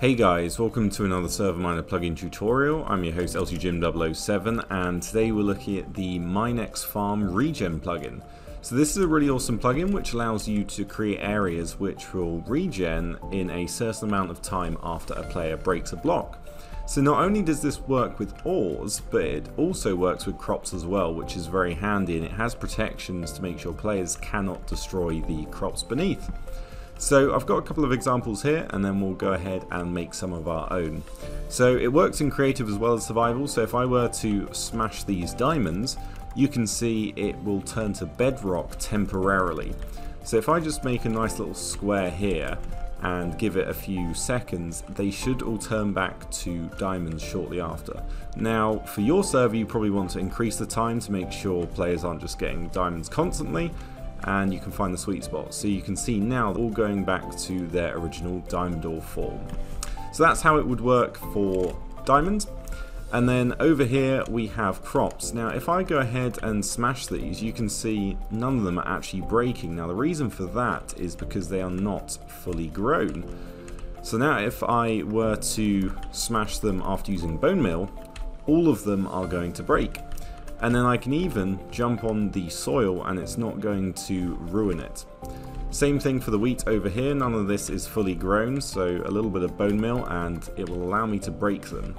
Hey guys, welcome to another Server Miner plugin tutorial. I'm your host LtJim007 and today we're looking at the Mine X Farm Regen plugin. So this is a really awesome plugin which allows you to create areas which will regen in a certain amount of time after a player breaks a block. So not only does this work with ores, but it also works with crops as well, which is very handy, and it has protections to make sure players cannot destroy the crops beneath. So I've got a couple of examples here and then we'll go ahead and make some of our own. So it works in creative as well as survival, so if I were to smash these diamonds, you can see it will turn to bedrock temporarily. So if I just make a nice little square here and give it a few seconds, they should all turn back to diamonds shortly after. Now for your server you probably want to increase the time to make sure players aren't just getting diamonds constantly, and you can find the sweet spot. So you can see now they're all going back to their original diamond ore form. So that's how it would work for diamonds. And then over here we have crops. Now if I go ahead and smash these, you can see none of them are actually breaking. Now the reason for that is because they are not fully grown. So now if I were to smash them after using bone meal, all of them are going to break. And then I can even jump on the soil and it's not going to ruin it. Same thing for the wheat over here, none of this is fully grown, so a little bit of bone meal and it will allow me to break them.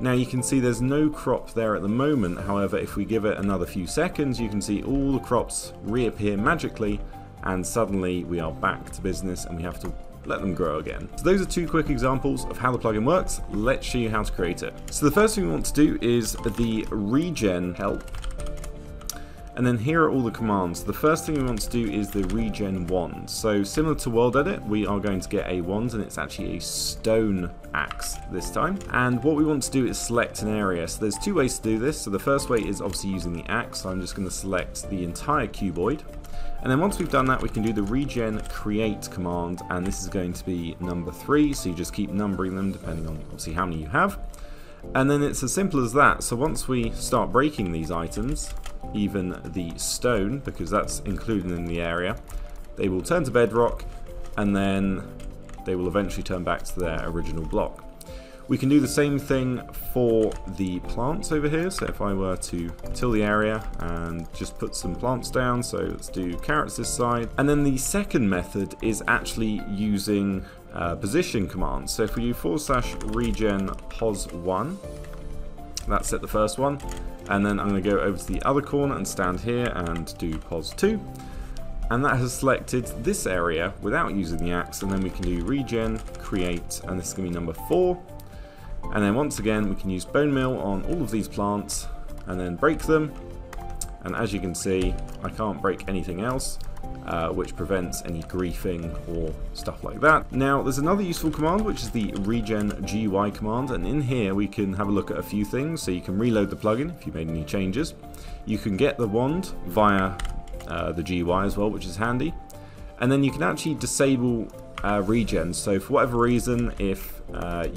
Now you can see there's no crop there at the moment, however if we give it another few seconds you can see all the crops reappear magically and suddenly we are back to business and we have to let them grow again. So those are two quick examples of how the plugin works. Let's show you how to create it. So the first thing we want to do is the regen help. And then here are all the commands. The first thing we want to do is the regen wand. So similar to World Edit, we are going to get a wand and it's actually a stone axe this time. And what we want to do is select an area. So there's two ways to do this. So the first way is obviously using the axe. So I'm just going to select the entire cuboid. And then once we've done that, we can do the regen create command, and this is going to be number 3, so you just keep numbering them depending on obviously how many you have. And then it's as simple as that. So once we start breaking these items, even the stone, because that's included in the area, they will turn to bedrock and then they will eventually turn back to their original block. We can do the same thing for the plants over here. So if I were to till the area and just put some plants down, so let's do carrots this side. And then the second method is actually using position commands. So if we do /regen pos1, that's it, the first one. And then I'm gonna go over to the other corner and stand here and do pos2. And that has selected this area without using the axe. And then we can do regen create, and this is gonna be number 4. And then once again, we can use bone meal on all of these plants and then break them. And as you can see, I can't break anything else, which prevents any griefing or stuff like that. Now, there's another useful command, which is the regen gy command. And in here, we can have a look at a few things. So you can reload the plugin if you made any changes. You can get the wand via the gy as well, which is handy. And then you can actually disable regen. So for whatever reason, if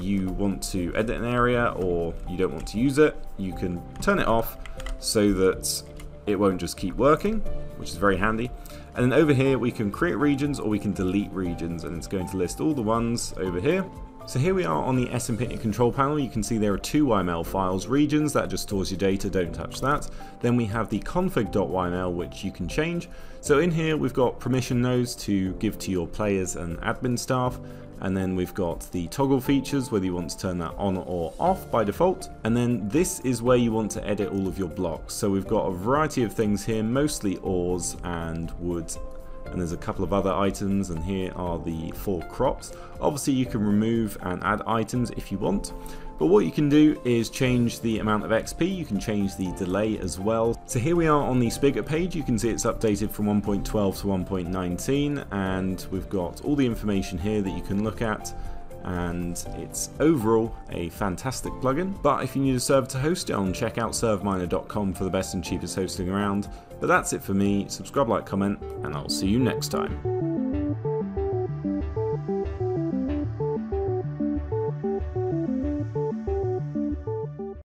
you want to edit an area or you don't want to use it, you can turn it off so that it won't just keep working, which is very handy. And then over here we can create regions or we can delete regions, and it's going to list all the ones over here. So here we are on the SMPN control panel. You can see there are two YML files. Regions, that just stores your data, don't touch that. Then we have the config.yml, which you can change. So in here we've got permission nodes to give to your players and admin staff. And then we've got the toggle features, whether you want to turn that on or off by default. And then this is where you want to edit all of your blocks. So we've got a variety of things here, mostly ores and wood. And there's a couple of other items, and here are the 4 crops. Obviously you can remove and add items if you want, but what you can do is change the amount of XP, you can change the delay as well. So here we are on the Spigot page, you can see it's updated from 1.12 to 1.19, and we've got all the information here that you can look at. And it's overall a fantastic plugin, but if you need a server to host it on, check out serverminer.com for the best and cheapest hosting around. But that's it for me. Subscribe, like, comment, and I'll see you next time.